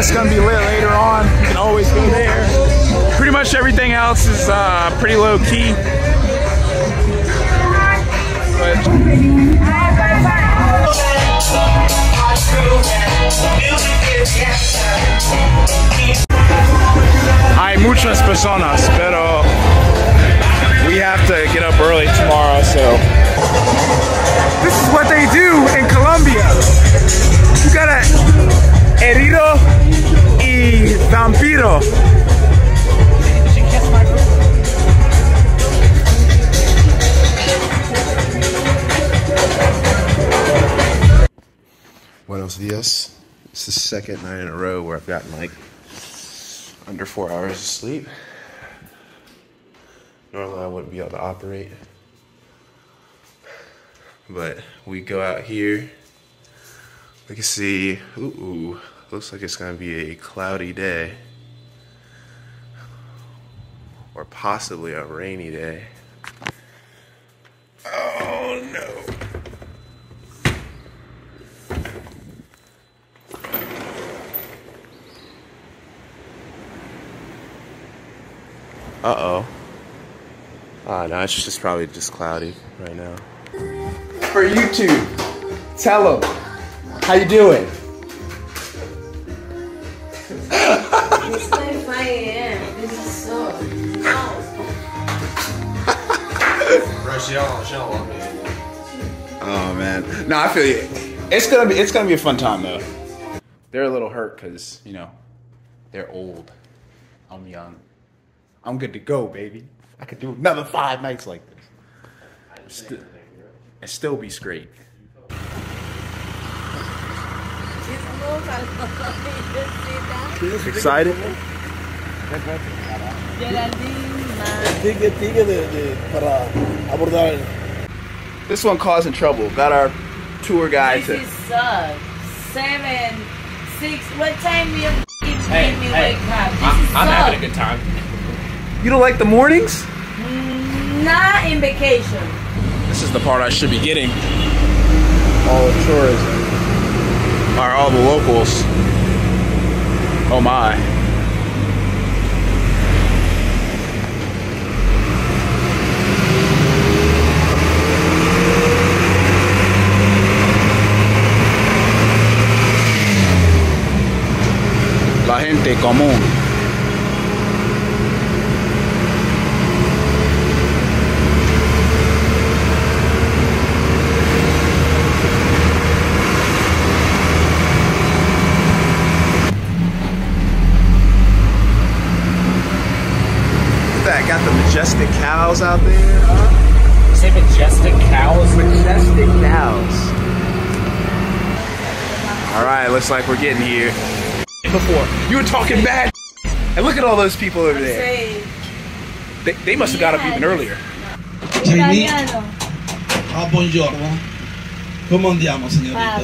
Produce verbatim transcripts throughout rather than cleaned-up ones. that's gonna be lit later on. You can always go there. Pretty much everything else is uh, pretty low key. Hay muchas personas, pero we have to get up early tomorrow, so. This is what they do in Colombia. You gotta herido y vampiro. Buenos dias. It's the second night in a row where I've gotten like under four hours of sleep. Normally I wouldn't be able to operate, but we go out here. We can see, ooh, ooh, looks like it's gonna be a cloudy day, or possibly a rainy day. Oh no. Uh-oh. Ah, oh, no, it's just it's probably just cloudy right now. For YouTube, tell them how you doing. It's like five A M This is so oh man, no, I feel you. It's gonna be it's gonna be a fun time though. They're a little hurt because you know they're old. I'm young. I'm good to go, baby. I could do another five nights like this. And still, and still be straight. Excited? This one causing trouble. Got our tour guide to. Seven, six. What time you hey, me hey. Wake up? This I'm, I'm having a good time. You don't like the mornings? Not in vacation. This is the part I should be getting. All the tourism. Are all the locals. Oh my. La gente común. Got the majestic cows out there. Huh? You say majestic cows? Majestic cows. Alright, looks like we're getting here. Before, you were talking bad and look at all those people over there. They, they must have got up even earlier. Ah, buongiorno. Come andiamo, signorita?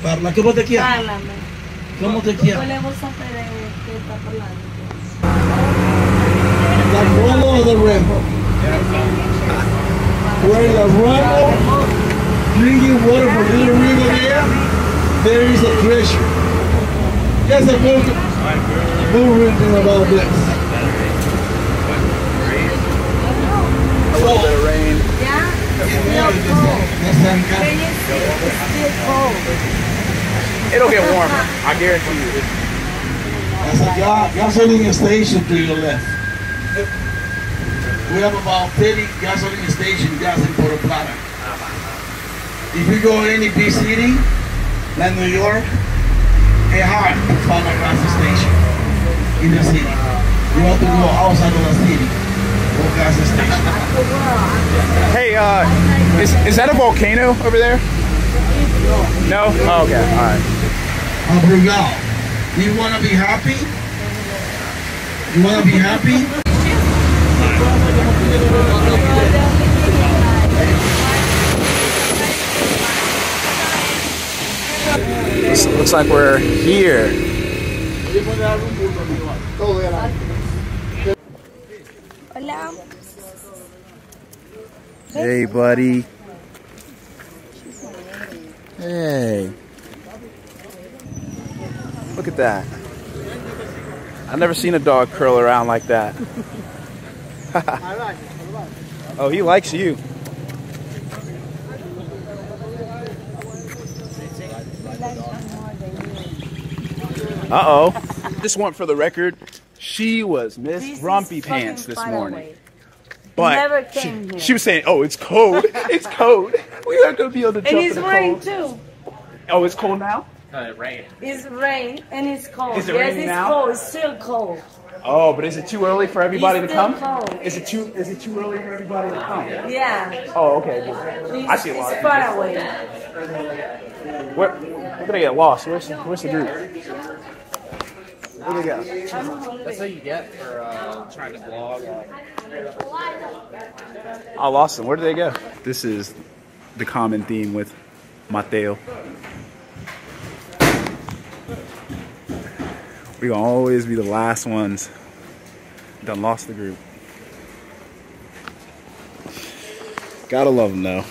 Parla. Parla. Come te chiami? Come te chiami? La Roma or the Rambo? Wearing a Rambo, drinking water from Little River there, there is a treasure. There's a book, book written about this. A little bit of rain. Yeah, it's still cold. It'll get warmer, I guarantee you. There's a gasoline station to your left. We have about thirty gasoline stations just in Puerto Plata. If you go in any big city, like New York, it's hard to find a gas station in the city. You have to go outside of the city for a gas station. Hey, uh, is, is that a volcano over there? No? Oh, okay, all right. Abrugal, do you want to be happy? You want to be happy? This looks like we're here. Hola. Hey, buddy. Hey. Look at that. I've never seen a dog curl around like that. Oh, he likes you. Uh-oh. Just want for the record, she was Miss this Rumpy Pants this morning. But never came she, here. She was saying, oh, it's cold. It's cold. We're not going to be able to jump in the cold. And it's raining too. Oh, it's cold now? No, it rained. It's rain and it's cold. Is it yes, raining it's now? Cold. It's still cold. Oh, but is it too early for everybody it's to come? Cold. Is it too is it too early for everybody to come? Yeah. Oh, okay. Well, I see a lot. It's far people. Away. Where, we're gonna get lost. Where's the, where's the group? Where do we go? That's what you get for uh, trying to vlog. I lost them. Where do they go? This is the common theme with Mateo. We gonna always be the last ones. Done lost the group. Gotta love them though.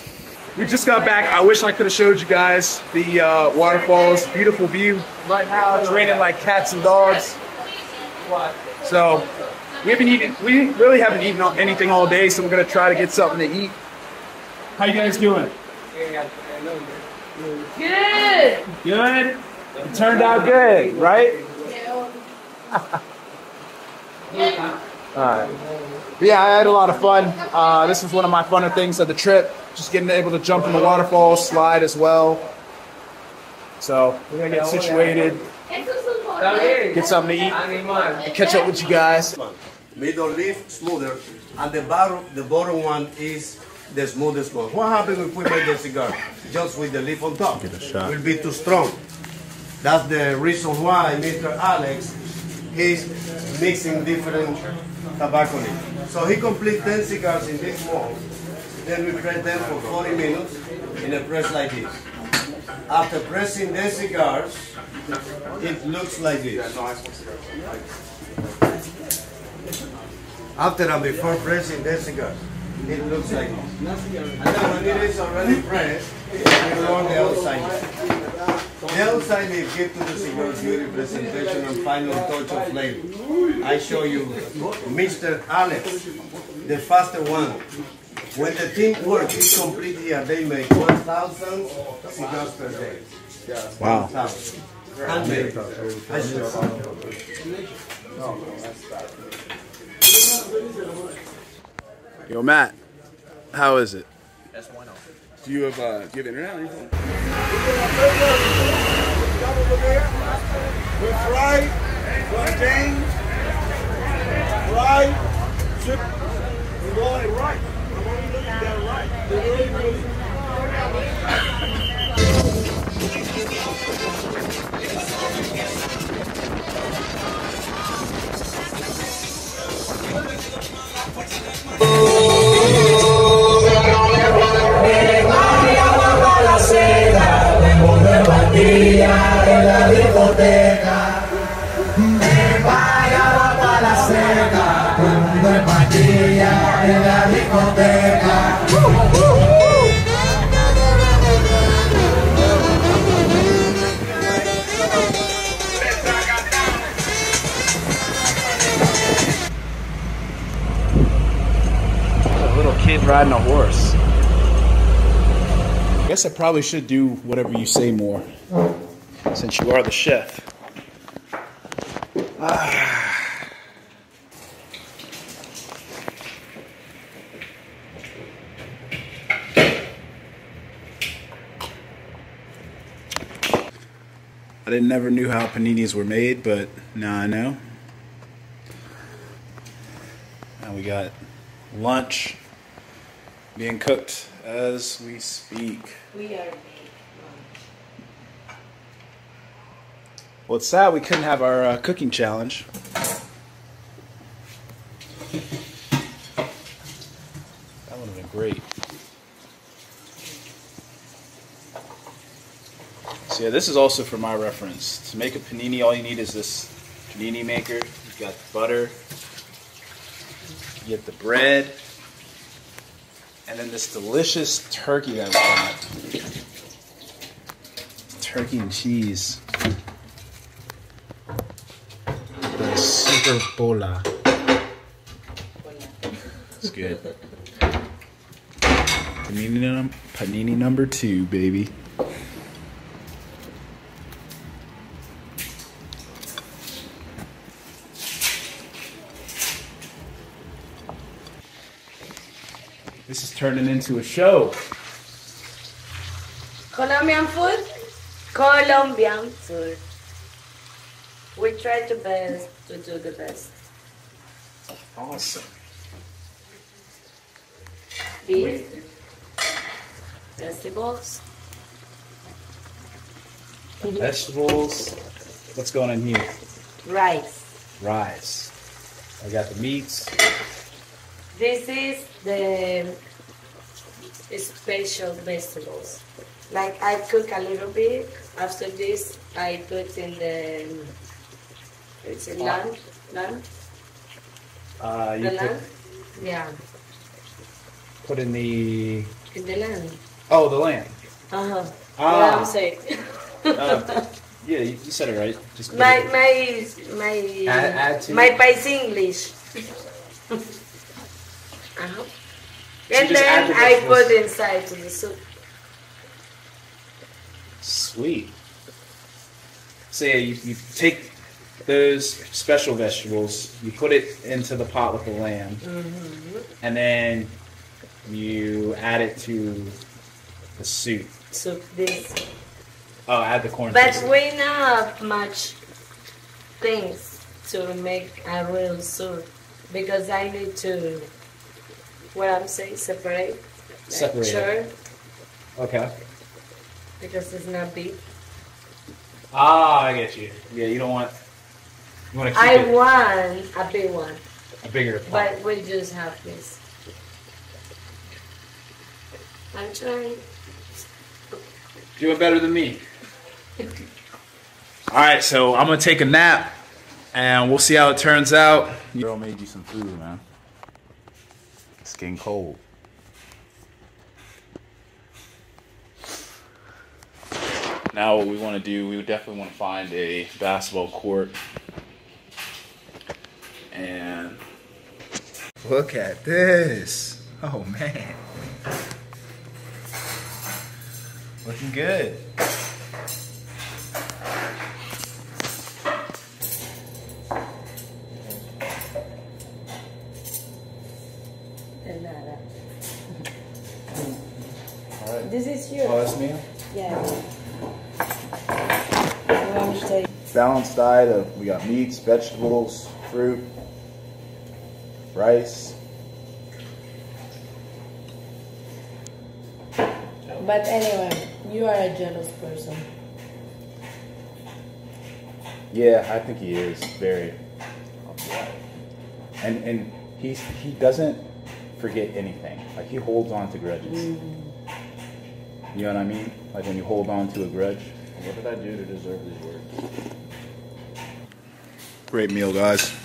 We just got back. I wish I could have showed you guys the uh, waterfalls. Beautiful view. Lighthouse. It's raining like cats and dogs. So we haven't eaten. We really haven't eaten anything all day. So we're gonna try to get something to eat. How you guys doing? Good. Good. It turned out good, right? Alright. Yeah, I had a lot of fun. Uh, this was one of my funner things of the trip. Just getting able to jump in the waterfall, slide as well. So, we're going to get situated, get something to eat, and catch up with you guys. Middle leaf, smoother, and the bottom, the bottom one is the smoothest one. What happens if we make the cigar? Just with the leaf on top. Get a shot. It will be too strong. That's the reason why Mister Alex he's mixing different tobacco leaves. So he completes ten cigars in this mold. Then we press them for forty minutes in a press like this. After pressing the cigars, it looks like this. After and before pressing the cigars, it looks like this. And then when it is already pressed, you want the outside. The outside leaf gives to the cigar beauty presentation and final touch of flavor. I show you Mister Alex, the faster one. When the team work is complete here, they make one thousand cigars per day. Wow. one thousand. Handmade. I should say. Yo, Matt, how is it? That's one off. Do you have uh, do you have internet or anything? With fry, plantain, fry, chip, we're going it right. We're only looking at that right. They're really, really. Riding a horse. I guess I probably should do whatever you say more, since you are the chef. Ah. I didn't never knew how paninis were made, but now I know. Now we got lunch being cooked as we speak. We are making lunch. Well, it's sad we couldn't have our uh, cooking challenge. That would have been great. So yeah, this is also for my reference. To make a panini, all you need is this panini maker. You've got the butter. You get the bread. And then this delicious turkey that we got. Turkey and cheese. This Puerto Plata. It's good. Panini, num panini number two, baby. This is turning into a show. Colombian food? Colombian food. We try the best to do the best. Awesome. Beef, vegetables. Vegetables. What's going on here? Rice. Rice. I got the meats. This is the special vegetables. Like I cook a little bit. After this, I put in the. It's a lamb. Lamb. Uh, you the put, lamb. Yeah. Put in the. In the lamb. Oh, the lamb. Uh huh. Ah. I'm saying. uh, yeah, you, you said it right. Just my it. my my add, add to my pais English. uh huh. So and then the I put inside to the soup. Sweet. So yeah, you, you take those special vegetables, you put it into the pot with the lamb, mm-hmm. and then you add it to the soup. Soup, this. Oh, add the corn. But soup. We not much things to make a real soup because I need to, what I'm saying, separate. Separate. Like, sure. Okay. Because it's not big. Ah, I get you. Yeah, you don't want. You want to keep I it. want a big one. A bigger pot. But we just have this. I'm trying. Doing better than me. All right, so I'm gonna take a nap, and we'll see how it turns out. Girl made you some food, man. It's getting cold. Now what we want to do, we would definitely want to find a basketball court. And look at this. Oh man. Looking good. All right. This is yours. Oh, that's me? Yeah. Balanced diet of, we got meats, vegetables, fruit, rice. But anyway, you are a jealous person. Yeah, I think he is very. And and he he doesn't forget anything. Like he holds on to grudges. Mm-hmm. You know what I mean? Like when you hold on to a grudge. What did I do to deserve these words? Great meal, guys.